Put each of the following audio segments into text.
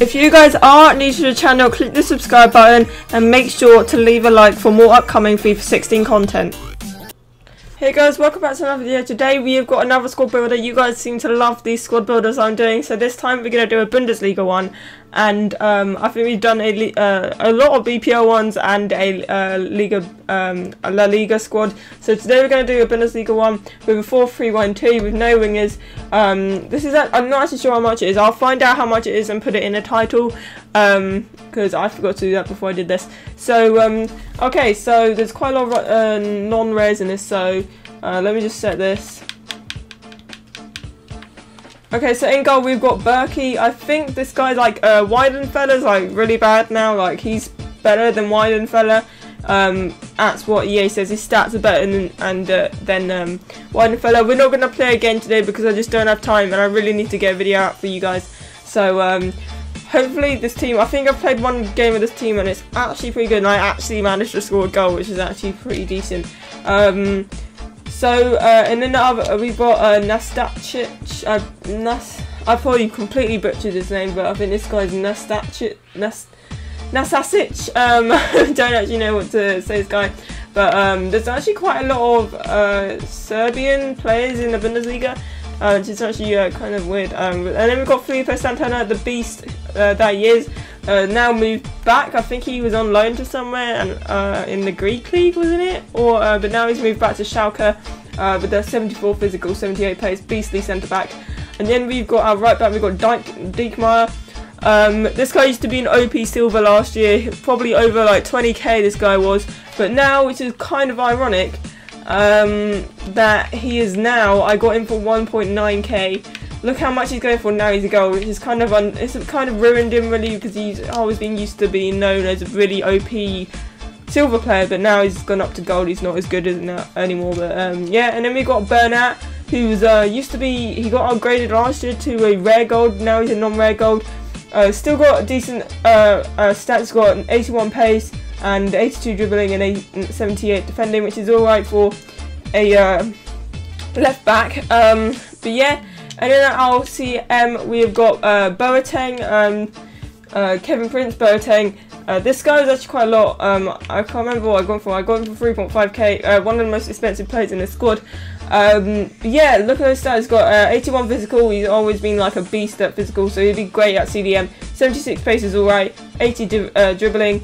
If you guys are new to the channel, click the subscribe button and make sure to leave a like for more upcoming FIFA 16 content. Hey guys, welcome back to another video. Today we have got another squad builder. You guys seem to love these squad builders I'm doing, so this time we're going to do a Bundesliga one. And I think we've done a lot of BPL ones and a La Liga squad. So today we're going to do a Bundesliga one with a 4-3-1-2 with no wingers. This is I'm not actually sure how much it is. I'll find out how much it is and put it in a title, because I forgot to do that before I did this. So okay, so there's quite a lot of non-res in this. So let me just set this. Okay, so in goal we've got Berkey. I think this guy, like, Weidenfeller's, like, really bad now. Like, he's better than Weidenfeller. That's what EA says. His stats are better than Weidenfeller. We're not going to play again today because I just don't have time and I really need to get a video out for you guys. So, hopefully this team... I think I've played one game with this team and it's actually pretty good. And I actually managed to score a goal, which is actually pretty decent. So, and then the other, we've got Nastacic. I probably completely butchered his name, but I think this guy's Nastacic. Nastacic. Don't actually know what to say this guy. But there's actually quite a lot of Serbian players in the Bundesliga, which is actually kind of weird. And then we've got Felipe Santana, the beast that he is. Now moved back. I think he was on loan to somewhere and in the Greek league, wasn't it? Or but now he's moved back to Schalke with their 74 physical, 78 pace, beastly centre back. And then we've got our right back. We've got Dijkmeier. This guy used to be an OP silver last year, probably over like 20k. This guy was, but now, which is kind of ironic, that he is now. I got him for 1.9k. Look how much he's going for now. He's a goal, which is kind of it's kind of ruined him really, because he's always been used to being known as a really OP silver player, but now he's gone up to gold. He's not as good as anymore. But yeah, and then we got Bernat, who's used to be, he got upgraded last year to a rare gold. Now he's a non-rare gold. Still got a decent stats. Got an 81 pace and 82 dribbling and 78 defending, which is all right for a left back. But yeah. And then at LCM we have got Boateng, Kevin Prince Boateng. This guy was actually quite a lot. I can't remember what I got him for. I got him for 3.5k, one of the most expensive players in the squad. Yeah, look at those stats. He's got 81 physical. He's always been like a beast at physical, so he'd be great at CDM. 76 pace is alright, 80 dribbling,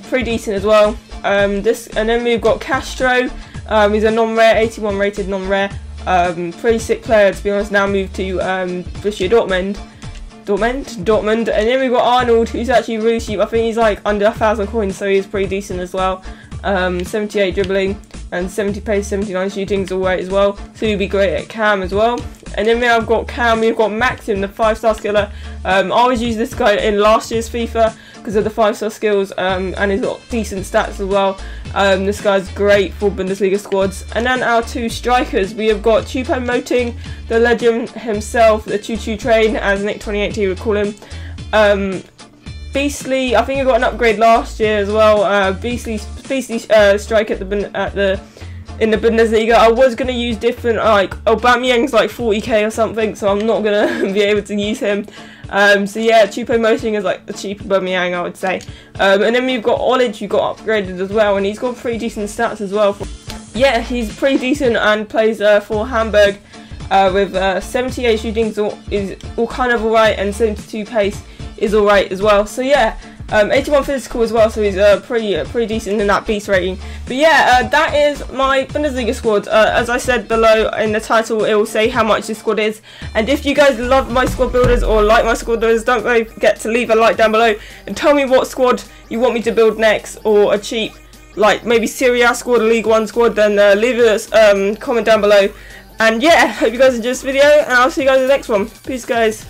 pretty decent as well. And then we've got Castro. He's a non-rare, 81 rated non-rare. Pretty sick player, to be honest. Now moved to Borussia Dortmund. And then we've got Arnold, who's actually really cheap. I think he's like under 1,000 coins, so he's pretty decent as well. 78 dribbling and 70 pace, 79 shooting is alright as well, so he'll be great at Cam as well. And then now I've got Cam, we've got Maxim, the 5-star skiller. I always used this guy in last year's FIFA because of the 5-star skills, and he's got decent stats as well. This guy's great for Bundesliga squads. And then our two strikers, we have got Choupo-Moting, the legend himself, the Choo-Choo Train, as Nick 2018 would call him. Beastly, I think he got an upgrade last year as well. Beastly strike in the Bundesliga. I was gonna use different, like Aubameyang's like 40k or something, so I'm not gonna be able to use him. So yeah, Choupo-Moting is like the cheap Aubameyang, I would say. And then we've got Olig, who got upgraded as well, and he's got pretty decent stats as well. Yeah, he's pretty decent and plays for Hamburg with 78 shooting is all kind of alright, and 72 pace is alright as well. So yeah, 81 physical as well, so he's pretty decent in that beast rating. But yeah, that is my Bundesliga squad. As I said below in the title, it will say how much this squad is. And if you guys love my squad builders or like my squad builders, don't forget to leave a like down below and tell me what squad you want me to build next, or a cheap, like maybe Serie A squad, League One squad. Then leave a comment down below. And yeah, hope you guys enjoyed this video, and I'll see you guys in the next one. Peace, guys.